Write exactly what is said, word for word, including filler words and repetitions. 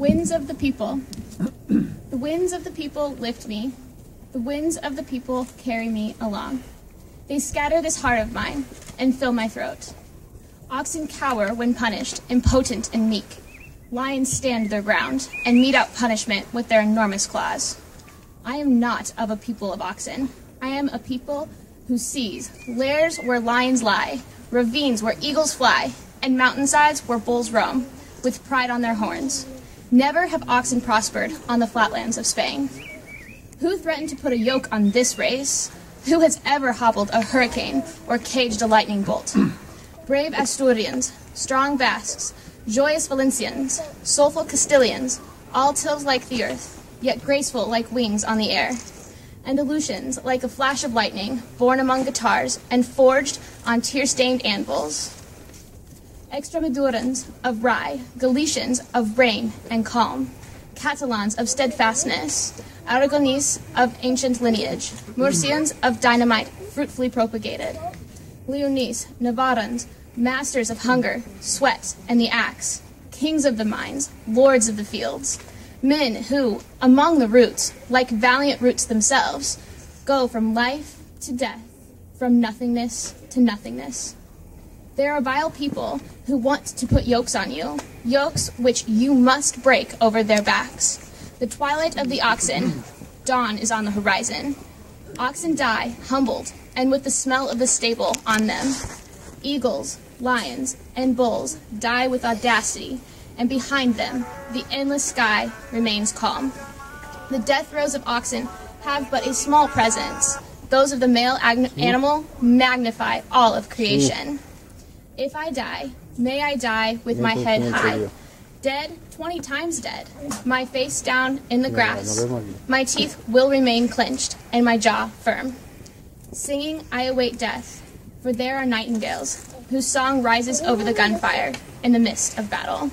Winds of the people. The winds of the people lift me. The winds of the people carry me along. They scatter this heart of mine and fill my throat. Oxen cower when punished, impotent and meek. Lions stand their ground and mete out punishment with their enormous claws. I am not of a people of oxen. I am a people who sees lairs where lions lie, ravines where eagles fly, and mountainsides where bulls roam, with pride on their horns. Never have oxen prospered on the flatlands of Spain. Who threatened to put a yoke on this race? Who has ever hobbled a hurricane or caged a lightning bolt? Brave Asturians, strong Basques, joyous Valencians, soulful Castilians, all tilled like the earth, yet graceful like wings on the air. Andalusians, like a flash of lightning, born among guitars and forged on tear-stained anvils. Extremadurans of rye, Galicians of rain and calm, Catalans of steadfastness, Aragonese of ancient lineage, Murcians of dynamite fruitfully propagated, Leonese, Navarrans, masters of hunger, sweat, and the axe, kings of the mines, lords of the fields, men who, among the roots, like valiant roots themselves, go from life to death, from nothingness to nothingness. There are vile people who want to put yokes on you, yokes which you must break over their backs. The twilight of the oxen, dawn is on the horizon. Oxen die, humbled, and with the smell of the stable on them. Eagles, lions, and bulls die with audacity, and behind them, the endless sky remains calm. The death throes of oxen have but a small presence. Those of the male animal magnify all of creation. If I die, may I die with my head high. Dead, twenty times dead, my face down in the grass. My teeth will remain clenched, and my jaw firm. Singing, I await death, for there are nightingales, whose song rises over the gunfire in the midst of battle.